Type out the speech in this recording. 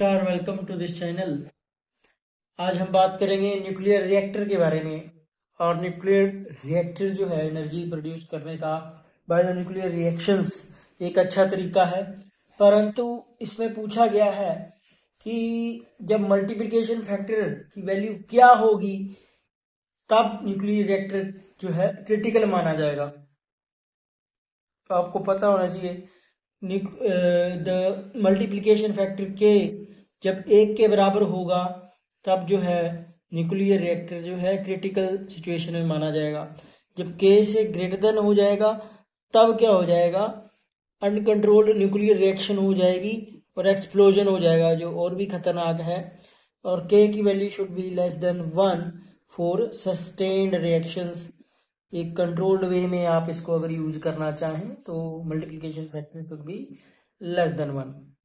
नमस्कार, welcome to this channel. आज हम बात करेंगे न्यूक्लियर रिएक्टर के बारे में। और न्यूक्लियर रिएक्टर जो है एनर्जी प्रोड्यूस करने का बाय द न्यूक्लियर रिएक्शंस एक अच्छा तरीका है, परंतु इसमें पूछा गया है कि जब मल्टीप्लिकेशन फैक्टर की वैल्यू क्या होगी तब न्यूक्लियर रिएक्टर जो है क्रिटिकल माना जाएगा। तो आपको पता होना चाहिए मल्टीप्लिकेशन फैक्टर के जब 1 के बराबर होगा तब जो है न्यूक्लियर रिएक्टर जो है क्रिटिकल सिचुएशन में माना जाएगा। जब k से ग्रेटर देन हो जाएगा तब क्या हो जाएगा, अनकंट्रोल्ड न्यूक्लियर रिएक्शन हो जाएगी और एक्सप्लोजन हो जाएगा जो और भी खतरनाक है। और k की value should be less than 1 for sustained reactions. एक कंट्रोल्ड वे में आप इसको अगर यूज करना चाहें तो multiplication factor should be less than 1।